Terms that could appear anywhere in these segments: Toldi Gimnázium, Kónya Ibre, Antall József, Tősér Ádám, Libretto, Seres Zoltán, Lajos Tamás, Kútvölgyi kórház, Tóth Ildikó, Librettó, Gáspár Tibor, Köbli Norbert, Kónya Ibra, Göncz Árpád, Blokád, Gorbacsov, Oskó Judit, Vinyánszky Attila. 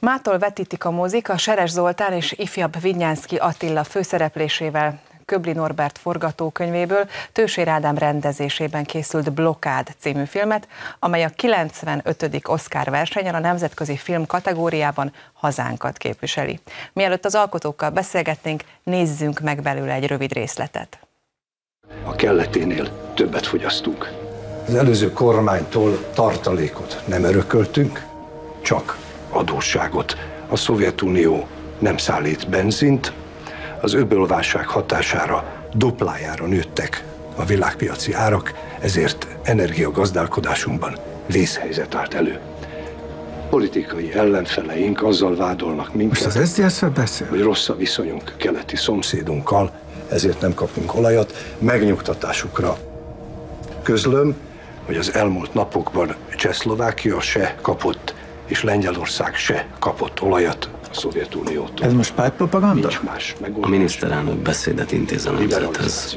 Mától vetítik a mozik a Seres Zoltán és ifjabb Vinyánszky Attila főszereplésével Köbli Norbert forgatókönyvéből Tősér Ádám rendezésében készült Blokád című filmet, amely a 95. Oscar versenyen a nemzetközi film kategóriában hazánkat képviseli. Mielőtt az alkotókkal beszélgetnénk, nézzünk meg belőle egy rövid részletet. A kelleténél többet fogyasztunk. Az előző kormánytól tartalékot nem örököltünk, csak adósságot. A Szovjetunió nem szállít benzint, az öbölválság hatására duplájára nőttek a világpiaci árak, ezért energiagazdálkodásunkban vészhelyzet állt elő. Politikai ellenfeleink azzal vádolnak minket, most az SZDSZ-ről beszél? Hogy rossz a viszonyunk keleti szomszédunkkal, ezért nem kapunk olajat, megnyugtatásukra. Közlöm, hogy az elmúlt napokban Csehszlovákia se kapott, és Lengyelország se kapott olajat a Szovjetuniótól. Ez most pártpropaganda? Nincs más megoldás. A miniszterelnök beszédet intéz a nemzethez.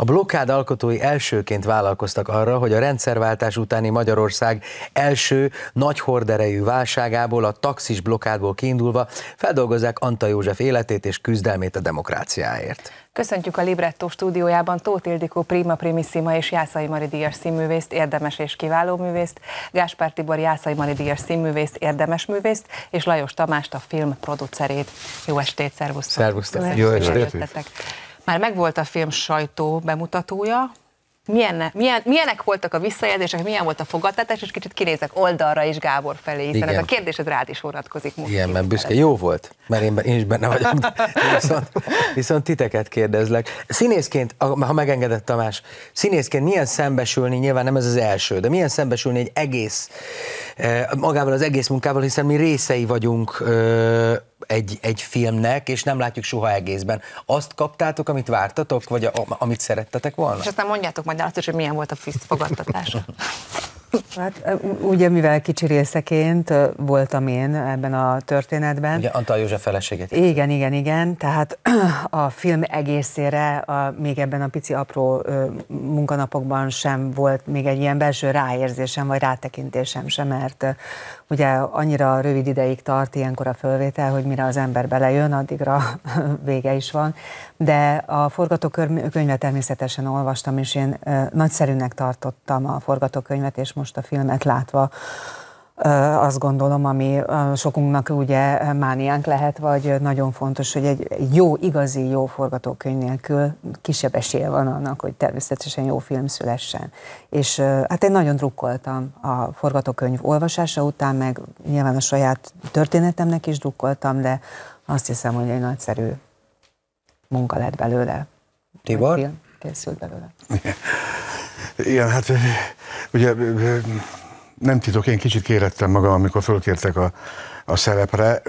A Blokád alkotói elsőként vállalkoztak arra, hogy a rendszerváltás utáni Magyarország első nagy horderejű válságából, a taxis blokádból kiindulva feldolgozzák Antall József életét és küzdelmét a demokráciáért. Köszöntjük a Libretto stúdiójában Tóth Ildikó Prima Primissima és Jászai Mari díjas színművészt, érdemes és kiváló művészt, Gáspár Tibor Jászai Mari díjas színművészt, érdemes művészt, és Lajos Tamást, a film producerét. Jó estét, szervusztok! Szervusztok! Jó estét! Már megvolt a film sajtó bemutatója. Milyenek voltak a visszajelzések, milyen volt a fogadtatás, és kicsit kinézek oldalra is Gábor felé, hiszen igen, ez a kérdés ez rád is vonatkozik most. Igen, mert büszke. Jó volt, mert én is benne vagyok, viszont titeket kérdezlek. Színészként, ha megengedett Tamás, színészként milyen szembesülni, nyilván nem ez az első, de milyen szembesülni egy egész, magával az egész munkával, hiszen mi részei vagyunk egy filmnek, és nem látjuk soha egészben. Azt kaptátok, amit vártatok, vagy amit szerettetek volna? És aztán mondjátok majd azt is, hogy milyen volt a fogadtatás. Hát ugye, mivel kicsi részeként voltam én ebben a történetben. Ugye Antall József feleséget. Igen. Tehát a film egészére még ebben a pici apró munkanapokban sem volt még egy ilyen belső ráérzésem, vagy rátekintésem sem, mert ugye annyira rövid ideig tart ilyenkor a fölvétel, hogy mire az ember belejön, addigra vége is van. De a forgatókönyvet természetesen olvastam, és én nagyszerűnek tartottam a forgatókönyvet, és most a filmet látva azt gondolom, ami sokunknak ugye mániánk lehet, vagy nagyon fontos, hogy egy jó, igazi jó forgatókönyv nélkül kisebb esélye van annak, hogy természetesen jó film szülessen. És hát én nagyon drukkoltam a forgatókönyv olvasása után, meg nyilván a saját történetemnek is drukkoltam, de azt hiszem, hogy egy nagyszerű munka lett belőle. Tibor? Film készült belőle. Igen, hát ugye nem titok, én kicsit kérettem magam, amikor fölkértek a szerepre.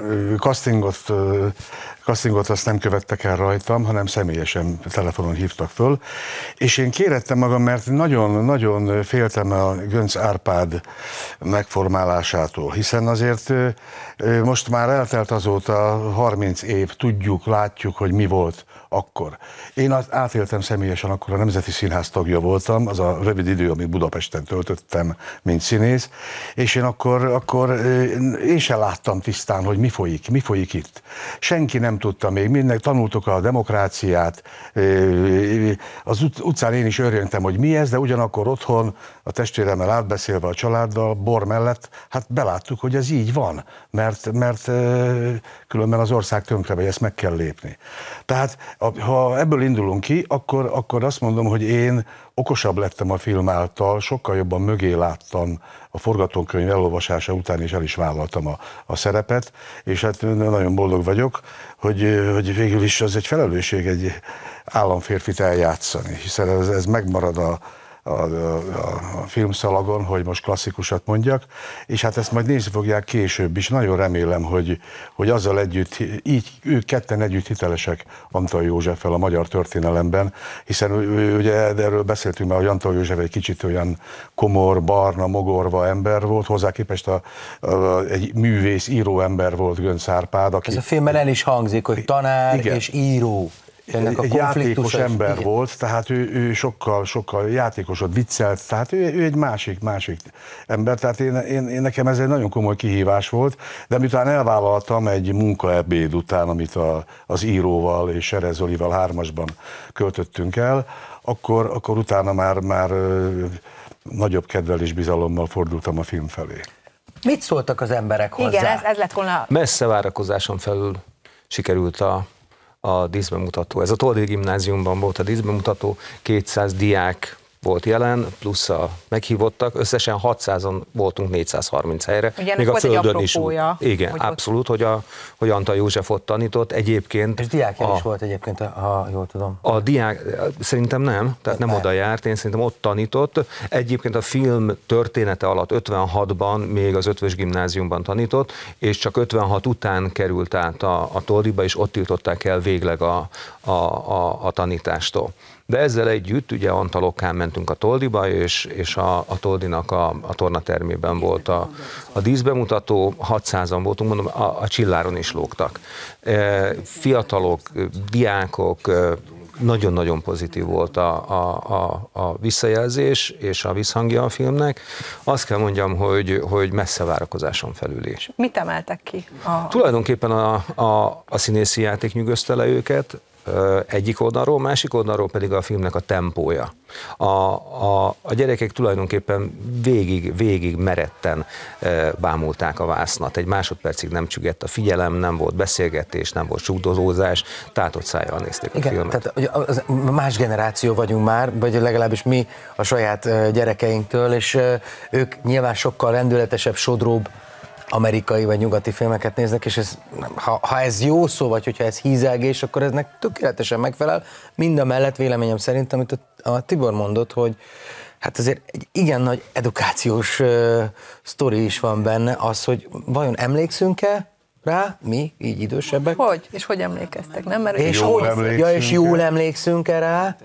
Castingot azt nem követtek el rajtam, hanem személyesen telefonon hívtak föl. És én kérettem magam, mert nagyon-nagyon féltem a Göncz Árpád megformálásától, hiszen azért most már eltelt azóta 30 év, tudjuk, látjuk, hogy mi volt akkor. Én átéltem személyesen, akkor a Nemzeti Színház tagja voltam, az a rövid idő, amit Budapesten töltöttem, mint színész, és én akkor én sem láttam tisztán, hogy mi folyik itt. Senki nem tudta még, mindenki tanultuk a demokráciát, az utcán én is örjöntem, hogy mi ez, de ugyanakkor otthon, a testvéremmel átbeszélve a családdal, bor mellett, hát beláttuk, hogy ez így van, mert különben az ország tönkre megy, ezt meg kell lépni. Tehát ha ebből indulunk ki, akkor azt mondom, hogy én okosabb lettem a film által, sokkal jobban mögé láttam a forgatókönyv elolvasása után, és el is vállaltam a szerepet, és hát nagyon boldog vagyok, hogy végül is az egy felelősség egy államférfit eljátszani, hiszen ez megmarad a filmszalagon, hogy most klasszikusat mondjak, és hát ezt majd nézni fogják később is. Nagyon remélem, hogy azzal együtt, így ők ketten együtt hitelesek Antall Józseffel a magyar történelemben, hiszen ugye erről beszéltünk már, hogy Antall József egy kicsit olyan komor, barna, mogorva ember volt, hozzá képest egy művész, író ember volt Göncz Árpád. Ez a filmben el is hangzik, hogy tanár, igen, és író. ennek a játékos ember volt, tehát ő sokkal játékosod, viccelt, tehát ő egy másik ember, tehát én nekem ez egy nagyon komoly kihívás volt, de miután elvállaltam egy munkaebéd után, amit az íróval és Seres Zolival 3-asban költöttünk el, akkor utána már nagyobb kedvel és bizalommal fordultam a film felé. Mit szóltak az emberek hozzá? Igen, ez lett volna... Messze várakozáson felül sikerült a díszbemutató. Ez a Toldi Gimnáziumban volt a díszbemutató, 200 diák volt jelen, plusz a meghívottak, összesen 600-an voltunk 430 helyre. Ugyan még a földön is. Igen, hogy abszolút, hogy Antall József ott tanított. Egyébként... És diákján is volt egyébként, ha jól tudom. A diák, szerintem nem, tehát nem oda járt, én szerintem ott tanított. Egyébként a film története alatt 56-ban még az 5-ös gimnáziumban tanított, és csak 56 után került át a Toldiba, és ott tiltották el végleg a tanítástól. De ezzel együtt ugye Antallokán mentünk a Toldiba, és a Toldinak a tornatermében volt a díszbemutató, 600-an voltunk, mondom, a csilláron is lógtak. Fiatalok, diákok, nagyon-nagyon pozitív volt a visszajelzés és a visszhangja a filmnek. Azt kell mondjam, hogy messze várakozáson felül is. Mit emeltek ki? Tulajdonképpen a színészi játék nyűgözte le őket, egyik oldalról, másik oldalról pedig a filmnek a tempója. A gyerekek tulajdonképpen végig meretten bámulták a vásznat. Egy másodpercig nem csüggett a figyelem, nem volt beszélgetés, nem volt sugdozózás, tátott szájjal nézték a filmet. Tehát az más generáció vagyunk már, vagy legalábbis mi a saját gyerekeinktől, és ők nyilván sokkal rendületesebb, sodróbb amerikai vagy nyugati filmeket néznek, és ez, ha ez jó szó, vagy hogyha ez hízelgés, akkor eznek tökéletesen megfelel. Mind a mellett véleményem szerint, amit a Tibor mondott, hogy hát azért egy igen nagy edukációs sztori is van benne, az, hogy vajon emlékszünk-e rá, mi, így idősebbek? Hogy? És hogy emlékeztek, nem? Mert és jól emlékszünk. Ja, és jól emlékszünk-e rá,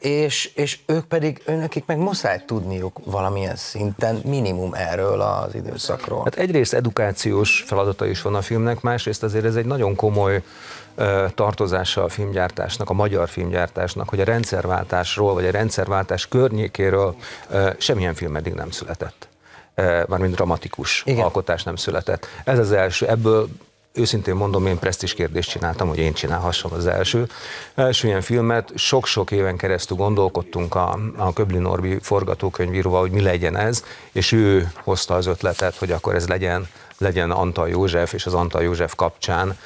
és ők pedig, nekik meg muszáj tudniuk valamilyen szinten minimum erről az időszakról. Hát egyrészt edukációs feladata is van a filmnek, másrészt azért ez egy nagyon komoly tartozása a filmgyártásnak, a magyar filmgyártásnak, hogy a rendszerváltásról vagy a rendszerváltás környékéről semmilyen film eddig nem született. Mármint dramatikus alkotás nem született. Ez az első, ebből őszintén mondom, én presztízs kérdést csináltam, hogy én csinálhassam az első ilyen filmet. Sok-sok éven keresztül gondolkodtunk a Köbli Norbi forgatókönyvíróval, hogy mi legyen ez, és ő hozta az ötletet, hogy akkor ez legyen Antall József, és az Antall József kapcsán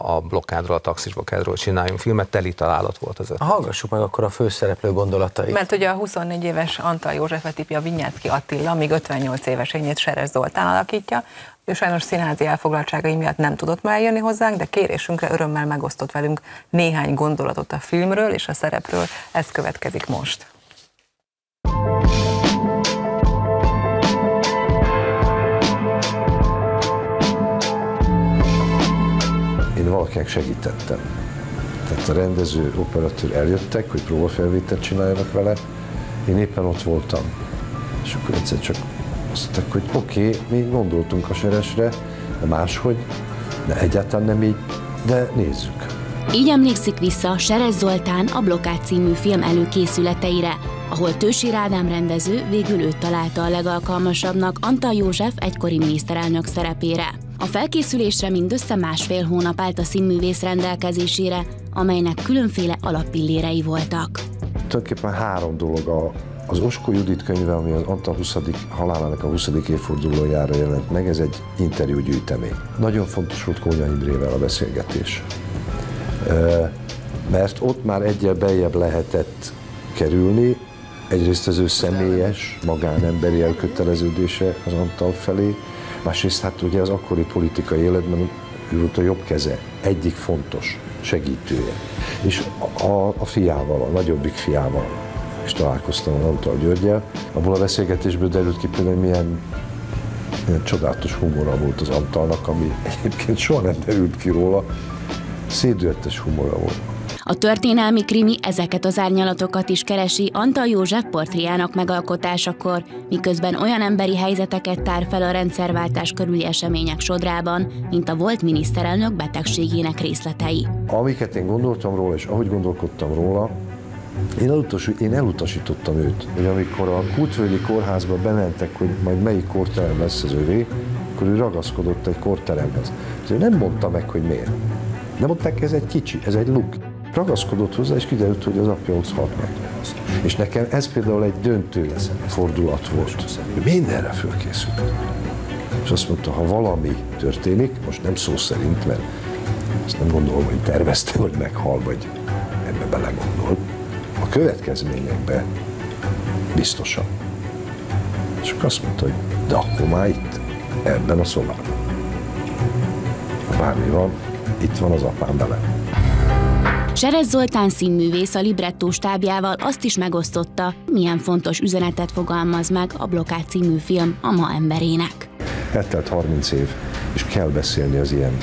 a Blokádról, a Taxis Blokádról csináljunk filmet, teli találat volt az ötlet. Hallgassuk meg akkor a főszereplő gondolatait. Mert ugye a 24 éves Antall Józsefet tipja Vinyánszky Attila, míg 58 évesényét Seres Zoltán alakítja. Ő sajnos színházi elfoglaltságai miatt nem tudott már eljönni hozzánk, de kérésünkre örömmel megosztott velünk néhány gondolatot a filmről és a szerepről. Ez következik most. Én valakinek segítettem. Tehát a rendező, operatőr eljöttek, hogy próbafelvételt csináljanak vele. Én éppen ott voltam. És akkor egyszer csak azt mondták, hogy oké, mi gondoltunk a Seresre, de máshogy, de egyáltalán nem így, de nézzük. Így emlékszik vissza Seres Zoltán a Blokád című film előkészületeire, ahol Tősér Ádám rendező végül őt találta a legalkalmasabbnak Antall József egykori miniszterelnök szerepére. A felkészülésre mindössze másfél hónap állt a színművész rendelkezésére, amelynek különféle alappillérei voltak. Tulajdonképpen 3 dolog az Oskó Judit könyve, ami az Antall halálának a 20. évfordulójára jelent meg, ez egy interjúgyűjtemény. Nagyon fontos volt Kónya Ibrével a beszélgetés, mert ott már egyel beljebb lehetett kerülni, egyrészt az ő személyes, magánemberi elköteleződése az Antall felé, másrészt hát ugye az akkori politikai életben ő volt a jobb keze, egyik fontos segítője, és a fiával, a nagyobbik fiával és találkoztam az Antall Györgyel. Abból a beszélgetésből derült ki például, hogy milyen csodálatos humora volt az Antallnak, ami egyébként soha nem derült ki róla, szédületes humora volt. A történelmi krimi ezeket az árnyalatokat is keresi Antall József portréjának megalkotásakor, miközben olyan emberi helyzeteket tár fel a rendszerváltás körüli események sodrában, mint a volt miniszterelnök betegségének részletei. Amiket én gondoltam róla, és ahogy gondolkodtam róla, én elutasítottam őt, hogy amikor a Kútvölgyi kórházba bementek, hogy majd melyik kórterem lesz az övé, akkor ő ragaszkodott egy kórteremhez. Ő nem mondta meg, hogy miért. Nem mondták, ez egy kicsi, ez egy luk. Ragaszkodott hozzá, és kiderült, hogy az apja ott halt meg. És nekem ez például egy döntő fordulat volt. Mindenre fölkészült. És azt mondta, ha valami történik, most nem szó szerint, mert azt nem gondolom, hogy tervezte, hogy meghal, vagy ebbe belegondol. A következményekbe biztosan. És akkor azt mondta, hogy de akkor már itt, ebben a szobában. Ha bármi van, itt van az apám bele. Seres Zoltán színművész a Libretto stábjával azt is megosztotta, milyen fontos üzenetet fogalmaz meg a Blokád című film a ma emberének. Eltelt 30 év, és kell beszélni az ilyen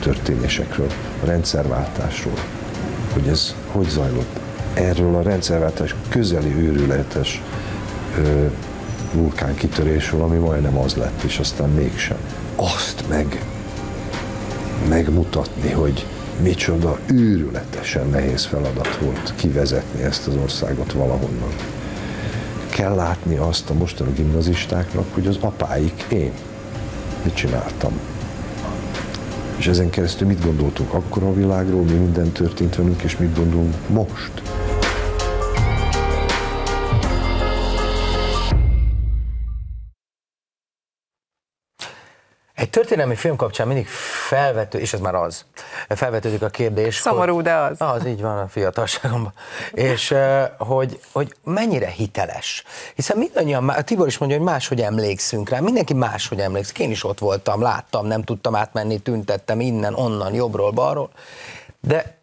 történésekről, a rendszerváltásról, hogy ez hogy zajlott. Erről a rendszerváltás közeli őrületes vulkánkitörésről, ami majdnem az lett, és aztán mégsem. Azt megmutatni, hogy micsoda őrületesen nehéz feladat volt kivezetni ezt az országot valahonnan. Kell látni azt a mostani gimnazistáknak, hogy az apáik én mit csináltam. És ezen keresztül mit gondoltunk akkor a világról, mi minden történt velünk, és mit gondolunk most. Egy történelmi film kapcsán mindig felvetődik a kérdés. Szomorú, hogy, de az. Az így van a fiatalságomban. És hogy mennyire hiteles. Hiszen mindannyian, Tibor is mondja, hogy máshogy emlékszünk rá, mindenki máshogy emlékszik. Én is ott voltam, láttam, nem tudtam átmenni, tüntettem innen, onnan, jobbról, balról. De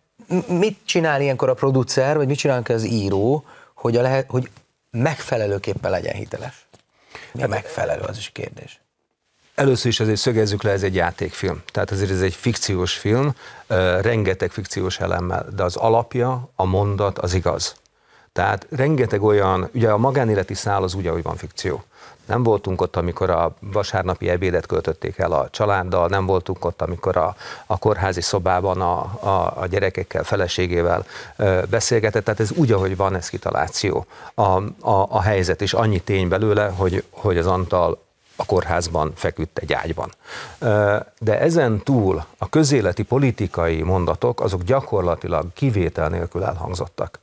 mit csinál ilyenkor a producer, vagy mit csinál az író, hogy megfelelőképpen legyen hiteles? Mi a megfelelő, az is a kérdés. Először is azért szögezzük le, ez egy játékfilm, tehát azért ez egy fikciós film, rengeteg fikciós elemmel, de az alapja, a mondat az igaz. Tehát rengeteg olyan, ugye a magánéleti szál az úgy, ahogy van fikció. Nem voltunk ott, amikor a vasárnapi ebédet költötték el a családdal, nem voltunk ott, amikor a kórházi szobában a gyerekekkel, feleségével beszélgetett, tehát ez úgy, ahogy van, ez kitaláció. A helyzet is annyi tény belőle, hogy az Antall a kórházban feküdt egy ágyban. De ezen túl a közéleti politikai mondatok, azok gyakorlatilag kivétel nélkül elhangzottak.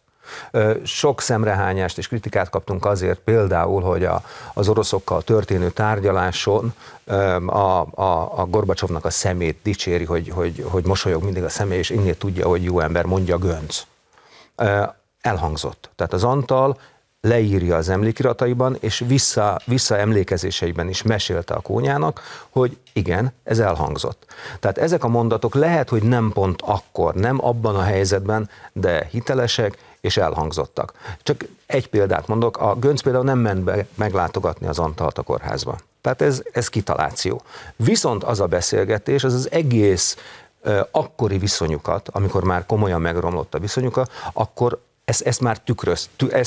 Sok szemrehányást és kritikát kaptunk azért például, hogy az oroszokkal történő tárgyaláson a Gorbacsovnak a szemét dicséri, hogy mosolyog mindig a szemé, és innét tudja, hogy jó ember, mondja Göncz. Elhangzott. Tehát az Antall leírja az emlékirataiban, és visszaemlékezéseiben is mesélte a Kónyának, hogy igen, ez elhangzott. Tehát ezek a mondatok lehet, hogy nem pont akkor, nem abban a helyzetben, de hitelesek és elhangzottak. Csak egy példát mondok, a Göncz például nem ment be meglátogatni az Antallt a kórházba. Tehát ez kitaláció. Viszont az a beszélgetés, az egész akkori viszonyukat, amikor már komolyan megromlott a viszonyuka, akkor ezt már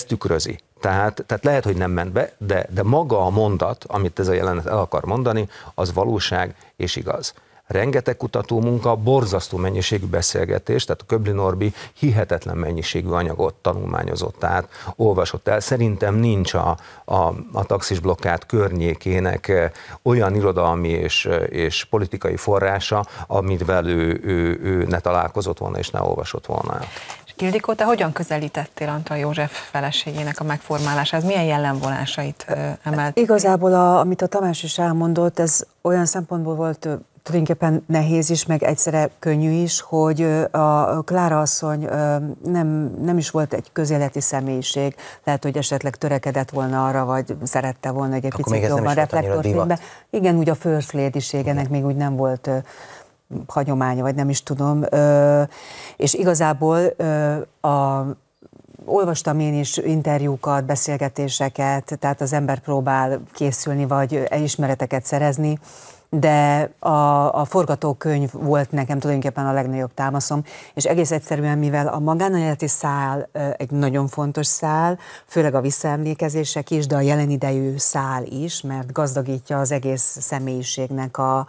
tükrözi. Tehát lehet, hogy nem ment be, de maga a mondat, amit ez a jelenet el akar mondani, az valóság és igaz. Rengeteg kutató munka, borzasztó mennyiségű beszélgetés, tehát a Köbli Norbi hihetetlen mennyiségű anyagot tanulmányozott át, olvasott el. Szerintem nincs a taxis blokkád környékének olyan irodalmi és politikai forrása, amivel ő ne találkozott volna és ne olvasott volna. Ildikó, te hogyan közelítettél Antall József feleségének a megformálásához? Milyen jellemvonásait emelt? Igazából, amit a Tamás is elmondott, ez olyan szempontból volt tulajdonképpen nehéz is, meg egyszerre könnyű is, hogy a Klára asszony nem is volt egy közéleti személyiség, lehet, hogy esetleg törekedett volna arra, vagy szerette volna, hogy egy picit jobban reflektorfénybe. Igen, úgy a first lady-ségenek még úgy nem volt hagyománya, vagy nem is tudom. És igazából olvastam én is interjúkat, beszélgetéseket, tehát az ember próbál készülni, vagy ismereteket szerezni, de a forgatókönyv volt nekem tulajdonképpen a legnagyobb támaszom, és egész egyszerűen, mivel a magánéleti szál egy nagyon fontos szál, főleg a visszaemlékezések is, de a jelenidejű szál is, mert gazdagítja az egész személyiségnek a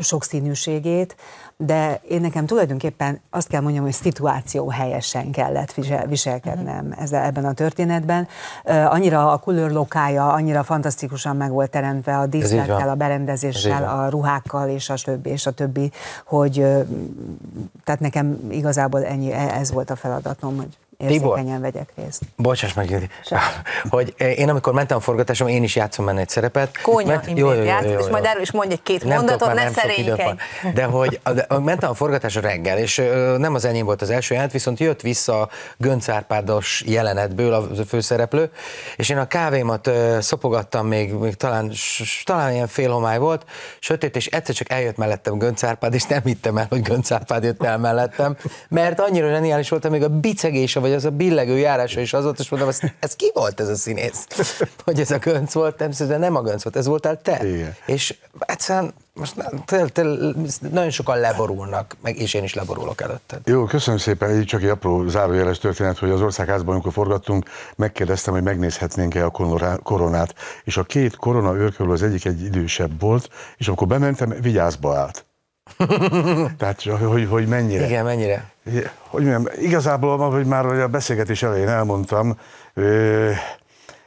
sokszínűségét, de én nekem tulajdonképpen azt kell mondjam, hogy szituáció helyesen kellett viselkednem ebben a történetben. Annyira a kulőrlokája, annyira fantasztikusan meg volt teremtve a díszlettel, a berendezéssel, a ruhákkal és a többi, hogy tehát nekem igazából ennyi, ez volt a feladatom, hogy érzékenyen vegyek részt. Bocsáss meg, Judit, hogy én amikor mentem a forgatásom, én is játszom benne egy szerepet. Kónya Ibrát játszom, és majd erről is mondj egy-két mondatot, ne szerénykedj. De hogy mentem a forgatásra reggel, és nem az enyém volt az első jelent, viszont jött vissza a Göncz Árpádos jelenetből a főszereplő, és én a kávémat szopogattam még talán ilyen félhomály volt, sötét, és egyszer csak eljött mellettem Göncz Árpád, és nem hittem el, hogy Göncz Árpád jött el mellettem, mert annyira zseniális voltam, még a bicegése vagy az a billegő járása is az volt, és mondom, ez ki volt ez a színész? Hogy ez a Göncz volt, nem a Göncz volt, ez voltál te. Igen. És egyszerűen most nagyon sokan leborulnak, meg és én is leborulok előtted. Jó, köszönöm szépen, így csak egy apró zárójeles történet, hogy az Országházban, amikor forgattunk, megkérdeztem, hogy megnézhetnénk-e a koronát, és a két korona őrkörül az egyik egy idősebb volt, és amikor bementem, vigyázba állt. Tehát, hogy mennyire. Igen, mennyire. Hogy mondjam, igazából, hogy már a beszélgetés elején elmondtam,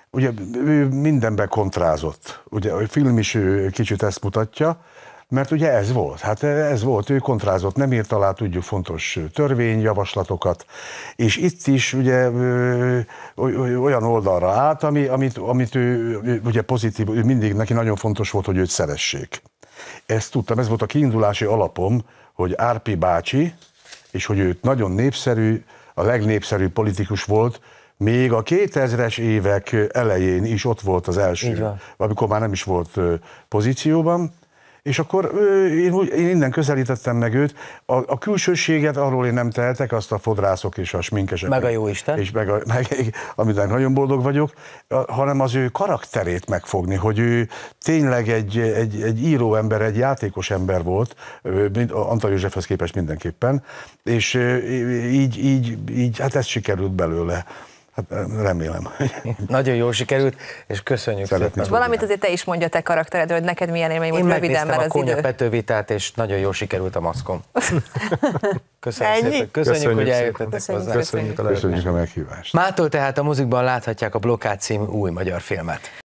ugye ő mindenben kontrázott. Ugye a film is kicsit ezt mutatja, mert ugye ez volt. Hát ez volt, ő kontrázott, nem írt alá, tudjuk, fontos törvényjavaslatokat, és itt is ugye olyan oldalra állt, amit ő ugye pozitív, ő mindig, neki nagyon fontos volt, hogy őt szeressék. Ezt tudtam, ez volt a kiindulási alapom, hogy Árpi bácsi, és hogy ő nagyon népszerű, a legnépszerűbb politikus volt, még a 2000-es évek elején is ott volt az első, amikor már nem is volt pozícióban, és akkor én innen közelítettem meg őt. A külsőséget arról én nem tehetek, azt a fodrászok és a sminkesek. Meg a jóisten. És meg amiben nagyon boldog vagyok, hanem az ő karakterét megfogni, hogy ő tényleg egy író ember, egy játékos ember volt, Antall Józsefhez képest mindenképpen, és így hát ez sikerült belőle. Hát remélem. Nagyon jól sikerült, és köszönjük szépen. És valamit azért te is mondja te karakteredről, hogy neked milyen élmény volt, röviden, mert az idő. Én megnéztem a Kónya Pető vitát, és nagyon jól sikerült a maszkom. Köszönjük szépen. Köszönjük, hogy eljöttetek hozzá. Köszönjük a meghívást. Mától tehát a muzikban láthatják a Blokád című új magyar filmet.